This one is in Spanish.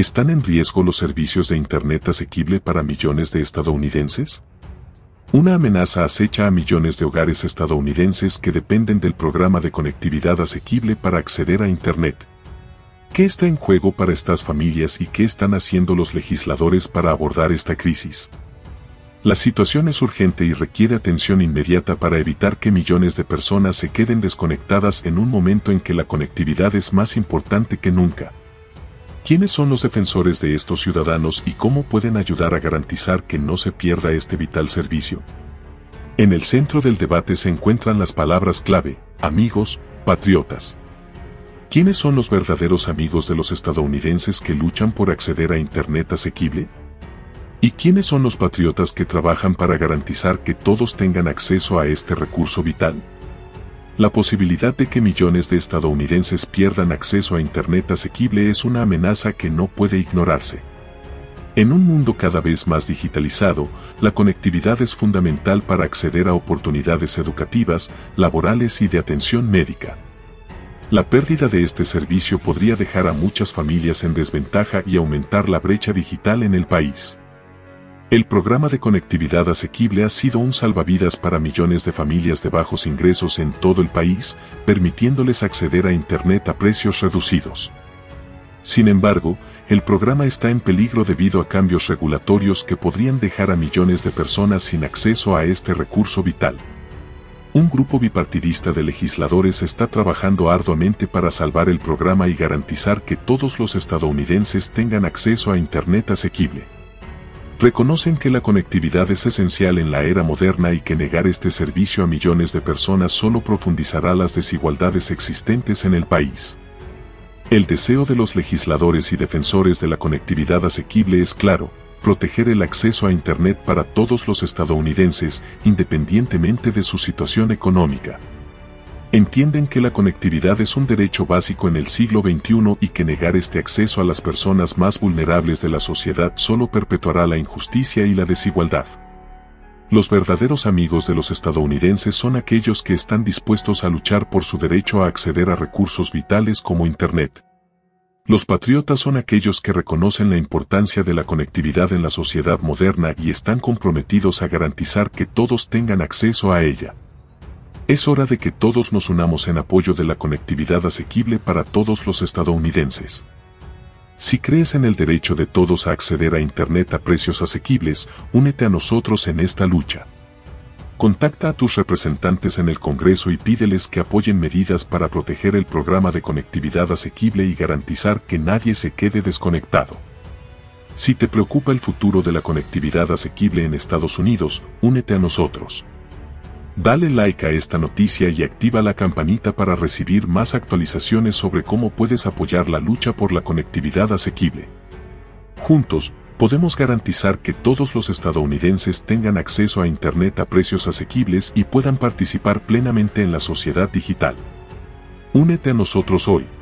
¿Están en riesgo los servicios de Internet asequible para millones de estadounidenses? Una amenaza acecha a millones de hogares estadounidenses que dependen del programa de conectividad asequible para acceder a Internet. ¿Qué está en juego para estas familias y qué están haciendo los legisladores para abordar esta crisis? La situación es urgente y requiere atención inmediata para evitar que millones de personas se queden desconectadas en un momento en que la conectividad es más importante que nunca. ¿Quiénes son los defensores de estos ciudadanos y cómo pueden ayudar a garantizar que no se pierda este vital servicio? En el centro del debate se encuentran las palabras clave, amigos, patriotas. ¿Quiénes son los verdaderos amigos de los estadounidenses que luchan por acceder a Internet asequible? ¿Y quiénes son los patriotas que trabajan para garantizar que todos tengan acceso a este recurso vital? La posibilidad de que millones de estadounidenses pierdan acceso a Internet asequible es una amenaza que no puede ignorarse. En un mundo cada vez más digitalizado, la conectividad es fundamental para acceder a oportunidades educativas, laborales y de atención médica. La pérdida de este servicio podría dejar a muchas familias en desventaja y aumentar la brecha digital en el país. El programa de conectividad asequible ha sido un salvavidas para millones de familias de bajos ingresos en todo el país, permitiéndoles acceder a Internet a precios reducidos. Sin embargo, el programa está en peligro debido a cambios regulatorios que podrían dejar a millones de personas sin acceso a este recurso vital. Un grupo bipartidista de legisladores está trabajando arduamente para salvar el programa y garantizar que todos los estadounidenses tengan acceso a Internet asequible. Reconocen que la conectividad es esencial en la era moderna y que negar este servicio a millones de personas solo profundizará las desigualdades existentes en el país. El deseo de los legisladores y defensores de la conectividad asequible es claro: proteger el acceso a Internet para todos los estadounidenses, independientemente de su situación económica. Entienden que la conectividad es un derecho básico en el siglo XXI y que negar este acceso a las personas más vulnerables de la sociedad solo perpetuará la injusticia y la desigualdad. Los verdaderos amigos de los estadounidenses son aquellos que están dispuestos a luchar por su derecho a acceder a recursos vitales como Internet. Los patriotas son aquellos que reconocen la importancia de la conectividad en la sociedad moderna y están comprometidos a garantizar que todos tengan acceso a ella. Es hora de que todos nos unamos en apoyo de la conectividad asequible para todos los estadounidenses. Si crees en el derecho de todos a acceder a Internet a precios asequibles, únete a nosotros en esta lucha. Contacta a tus representantes en el Congreso y pídeles que apoyen medidas para proteger el programa de conectividad asequible y garantizar que nadie se quede desconectado. Si te preocupa el futuro de la conectividad asequible en Estados Unidos, únete a nosotros. Dale like a esta noticia y activa la campanita para recibir más actualizaciones sobre cómo puedes apoyar la lucha por la conectividad asequible. Juntos, podemos garantizar que todos los estadounidenses tengan acceso a Internet a precios asequibles y puedan participar plenamente en la sociedad digital. Únete a nosotros hoy.